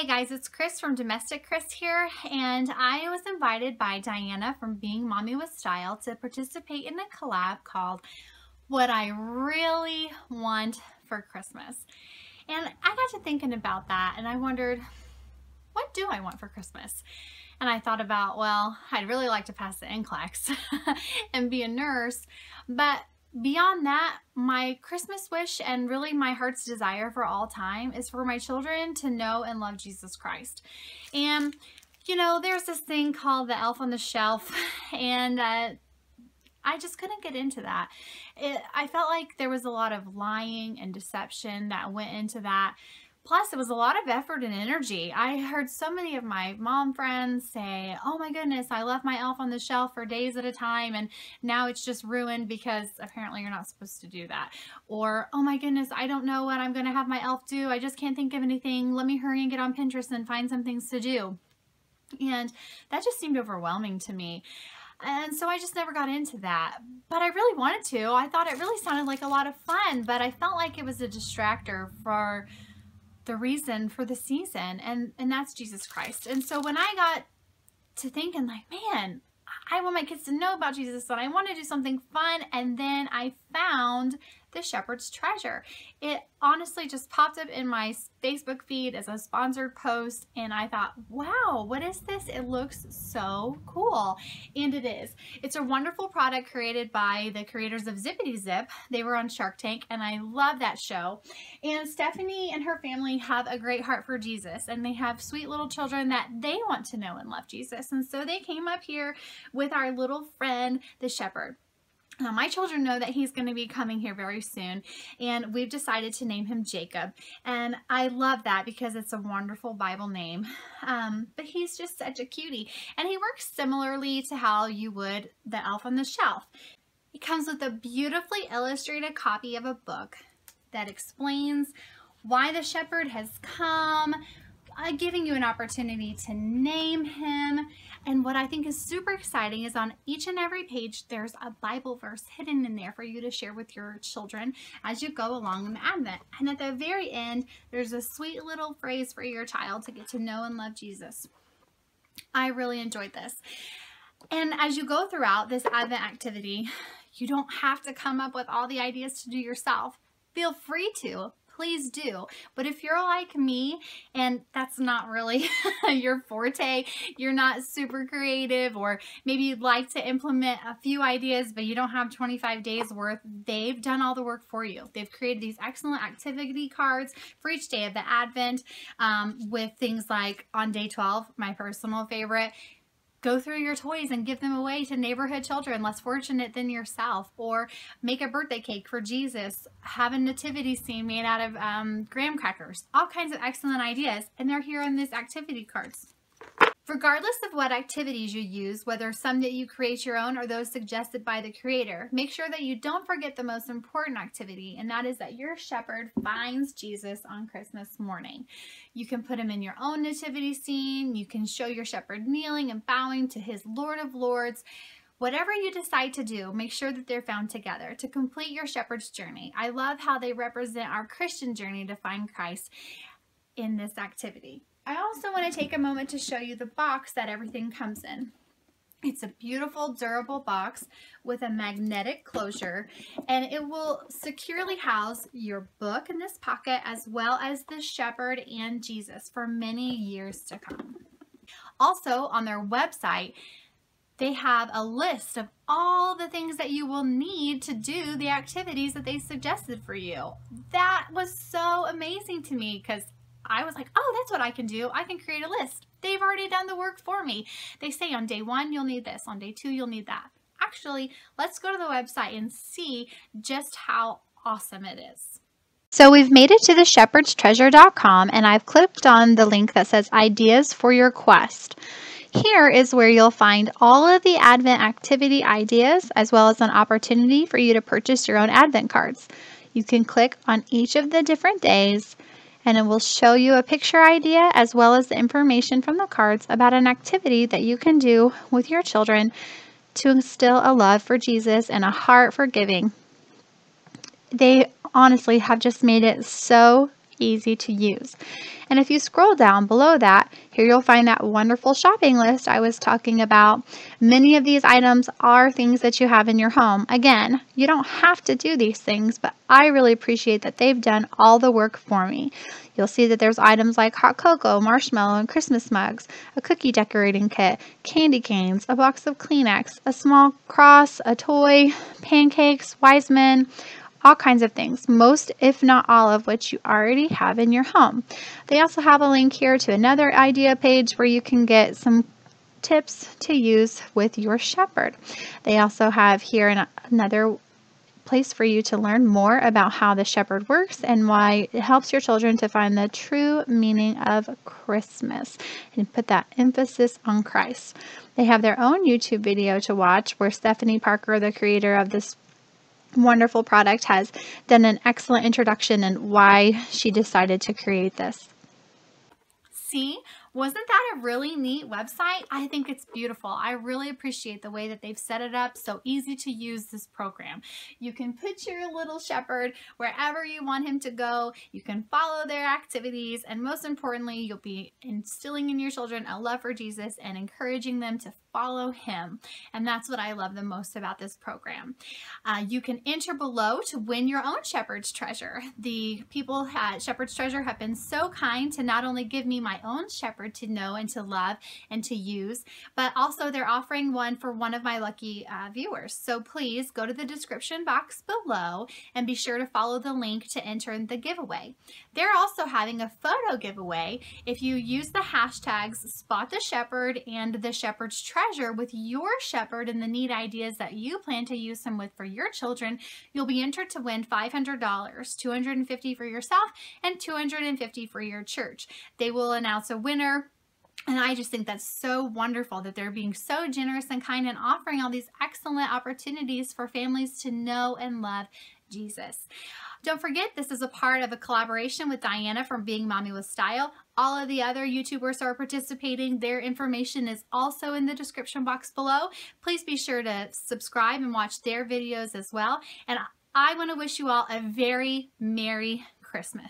Hey guys, it's Chris from Domestic Krys here, and I was invited by Diana from Being Mommy with Style to participate in a collab called What I Really Want for Christmas. And I got to thinking about that and I wondered, what do I want for Christmas? And I thought about, well, I'd really like to pass the NCLEX and be a nurse, but beyond that, my Christmas wish and really my heart's desire for all time is for my children to know and love Jesus Christ. And, you know, there's this thing called the Elf on the Shelf, and I just couldn't get into that. I felt like there was a lot of lying and deception that went into that. Plus, it was a lot of effort and energy. I heard so many of my mom friends say, oh my goodness, I left my Elf on the Shelf for days at a time and now it's just ruined because apparently you're not supposed to do that. Or, oh my goodness, I don't know what I'm going to have my elf do. I just can't think of anything. Let me hurry and get on Pinterest and find some things to do. And that just seemed overwhelming to me. And so I just never got into that, but I really wanted to. I thought it really sounded like a lot of fun, but I felt like it was a distractor for the reason for the season, and that's Jesus Christ. And so when I got to thinking, like, man, I want my kids to know about Jesus and I want to do something fun, and then I found The Shepherd's Treasure. It honestly just popped up in my Facebook feed as a sponsored post, and I thought, wow, what is this? It looks so cool. And it is. It's a wonderful product created by the creators of Zippity Zip. They were on Shark Tank, and I love that show. And Stephanie and her family have a great heart for Jesus, and they have sweet little children that they want to know and love Jesus. And so they came up here with our little friend, the shepherd. Now, my children know that he's going to be coming here very soon, and we've decided to name him Jacob, and I love that because it's a wonderful Bible name, but he's just such a cutie, and he works similarly to how you would the Elf on the Shelf. It comes with a beautifully illustrated copy of a book that explains why the shepherd has come, giving you an opportunity to name him. And what I think is super exciting is on each and every page there's a Bible verse hidden in there for you to share with your children as you go along in the Advent. And at the very end there's a sweet little phrase for your child to get to know and love Jesus. I really enjoyed this. And as you go throughout this Advent activity, you don't have to come up with all the ideas to do yourself. Feel free to. Please do. But if you're like me, and that's not really your forte, you're not super creative, or maybe you'd like to implement a few ideas, but you don't have 25 days worth, they've done all the work for you. They've created these excellent activity cards for each day of the Advent with things like on day 12, my personal favorite, go through your toys and give them away to neighborhood children less fortunate than yourself, or make a birthday cake for Jesus, have a nativity scene made out of graham crackers, all kinds of excellent ideas, and they're here in these activity cards. Regardless of what activities you use, whether some that you create your own or those suggested by the creator, make sure that you don't forget the most important activity, and that is that your shepherd finds Jesus on Christmas morning. You can put him in your own nativity scene. You can show your shepherd kneeling and bowing to his Lord of Lords. Whatever you decide to do, make sure that they're found together to complete your shepherd's journey. I love how they represent our Christian journey to find Christ in this activity. I also want to take a moment to show you the box that everything comes in. It's a beautiful, durable box with a magnetic closure, and it will securely house your book in this pocket as well as the shepherd and Jesus for many years to come. Also, on their website, they have a list of all the things that you will need to do the activities that they suggested for you. That was so amazing to me because I was like, oh, that's what I can do. I can create a list. They've already done the work for me. They say on day 1, you'll need this. On day 2, you'll need that. Actually, let's go to the website and see just how awesome it is. So we've made it to TheShepherdsTreasure.com, and I've clicked on the link that says Ideas for Your Quest. Here is where you'll find all of the Advent activity ideas, as well as an opportunity for you to purchase your own Advent cards. You can click on each of the different days, and it will show you a picture idea as well as the information from the cards about an activity that you can do with your children to instill a love for Jesus and a heart for giving. They honestly have just made it so easy to use. And if you scroll down below that, here you'll find that wonderful shopping list I was talking about. Many of these items are things that you have in your home. Again, you don't have to do these things, but I really appreciate that they've done all the work for me. You'll see that there's items like hot cocoa, marshmallow, and Christmas mugs, a cookie decorating kit, candy canes, a box of Kleenex, a small cross, a toy, pancakes, Wise Men, all kinds of things, most if not all of which you already have in your home. They also have a link here to another idea page where you can get some tips to use with your shepherd. They also have here another place for you to learn more about how the shepherd works and why it helps your children to find the true meaning of Christmas and put that emphasis on Christ. They have their own YouTube video to watch where Stephanie Parker, the creator of this wonderful product, has done an excellent introduction and why she decided to create this. See? Wasn't that a really neat website? I think it's beautiful. I really appreciate the way that they've set it up. So easy to use this program. You can put your little shepherd wherever you want him to go. You can follow their activities. And most importantly, you'll be instilling in your children a love for Jesus and encouraging them to follow him. And that's what I love the most about this program. You can enter below to win your own Shepherd's Treasure. The people at Shepherd's Treasure have been so kind to not only give me my own shepherd to know and to love and to use, but also they're offering one for one of my lucky viewers. So please go to the description box below and be sure to follow the link to enter the giveaway. They're also having a photo giveaway if you use the hashtags #SpotTheShepherd and #TheShepherdsTreasure with your shepherd and the neat ideas that you plan to use him with for your children. You'll be entered to win $500, $250 for yourself and $250 for your church. They will announce a winner. And I just think that's so wonderful that they're being so generous and kind and offering all these excellent opportunities for families to know and love Jesus. Don't forget, this is a part of a collaboration with Diana from Being Mommy with Style. All of the other YouTubers are participating. Their information is also in the description box below. Please be sure to subscribe and watch their videos as well. And I want to wish you all a very Merry Christmas.